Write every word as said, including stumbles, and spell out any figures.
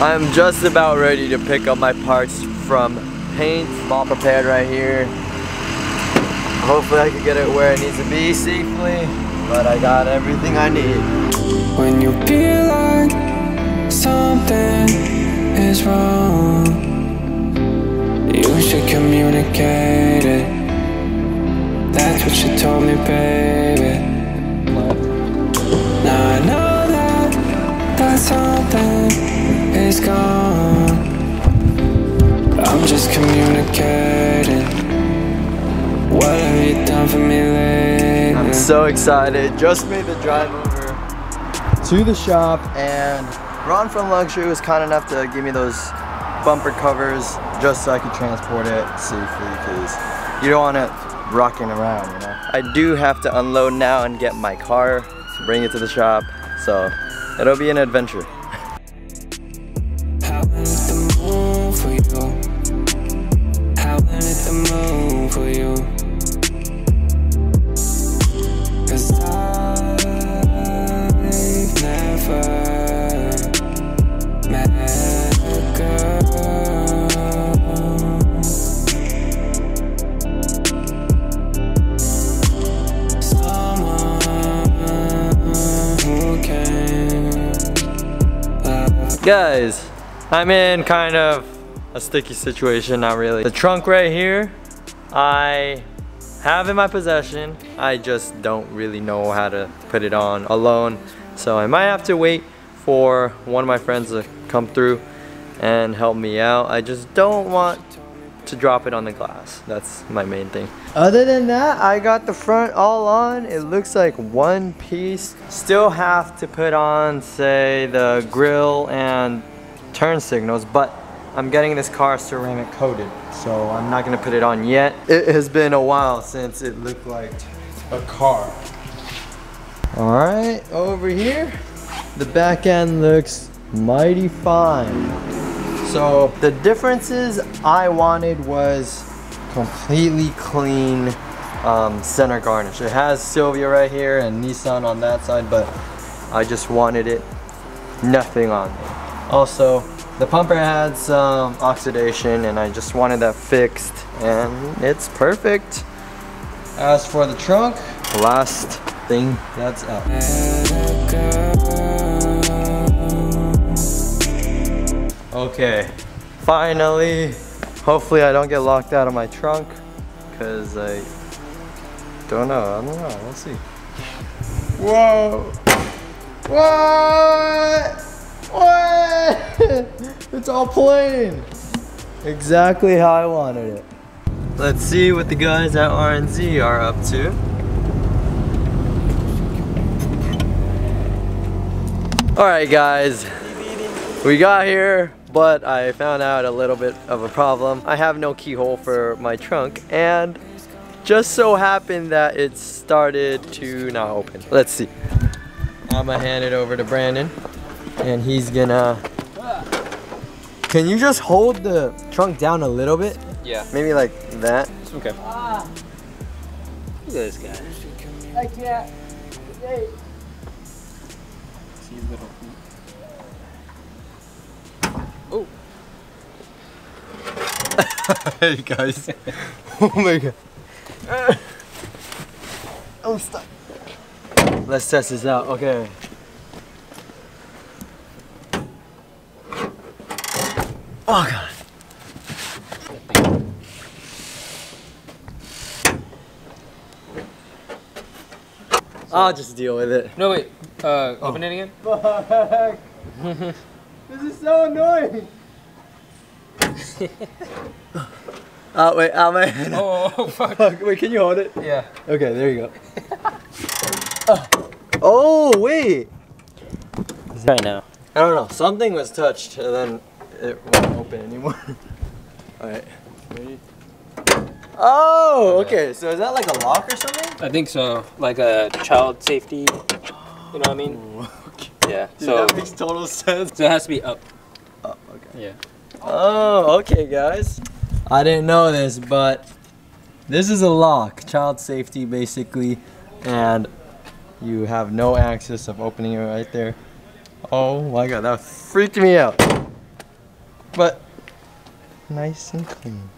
I'm just about ready to pick up my parts from paint. I'm all prepared right here. Hopefully I can get it where it needs to be safely, but I got everything I need. When you feel like something is wrong, you should communicate it. That's what you told me, baby. Now I know that that something is gone. I'm just communicating. What have you done for me lately? I'm so excited. Just made the drive over to the shop, and Ron from Luxury was kind enough to give me those bumper covers just so I could transport it safely, because you don't want it rocking around, you know? I do have to unload now and get my car to bring it to the shop, so it'll be an adventure. How is the moon for you? How is the moon for you? Guys, I'm in kind of a sticky situation, not really. The trunk right here, I have in my possession. I just don't really know how to put it on alone. So I might have to wait for one of my friends to come through and help me out. I just don't want to drop it on the glass. That's my main thing. Other than that, I got the front all on. It looks like one piece. Still have to put on, say, the grill and turn signals, but I'm getting this car ceramic coated, so I'm not gonna put it on yet. It has been a while since it looked like a car. All right, over here, the back end looks mighty fine. So the differences I wanted was completely clean um, center garnish. It has Sylvia right here and Nissan on that side, but I just wanted it nothing on it. Also, the pumper had some oxidation and I just wanted that fixed, and it's perfect. As for the trunk, last thing that's up. Okay, finally, hopefully I don't get locked out of my trunk, because I don't know, I don't know, we'll see. Whoa! What? What? It's all plain! Exactly how I wanted it. Let's see what the guys at R N Z are up to. Alright guys, we got here, but I found out a little bit of a problem. I have no keyhole for my trunk, and just so happened that it started to not open. Let's see. I'm gonna hand it over to Brandon, and he's gonna... Can you just hold the trunk down a little bit? Yeah. Maybe like that? Okay. Ah. Look at this guy. I can't. Hey. See little feet. Oh. Hey guys. Oh my god. I'm stuck. Let's test this out. Okay. Oh god. I'll just deal with it. No wait. Uh, oh. Open it again. Fuck. This is so annoying! Oh, wait, oh my head. Oh, oh, fuck. Fuck. Wait, can you hold it? Yeah. Okay, there you go. uh. Oh, wait! Right now. I don't know, something was touched and then it won't open anymore. Alright. Oh, okay, so is that like a lock or something? I think so. Like a child safety, you know what I mean? Ooh. Yeah, dude, so that makes total sense. So it has to be up. Up, okay. Yeah. Oh, okay, guys. I didn't know this, but this is a lock, child safety basically, and you have no access of opening it right there. Oh my god, that freaked me out. but nice and clean.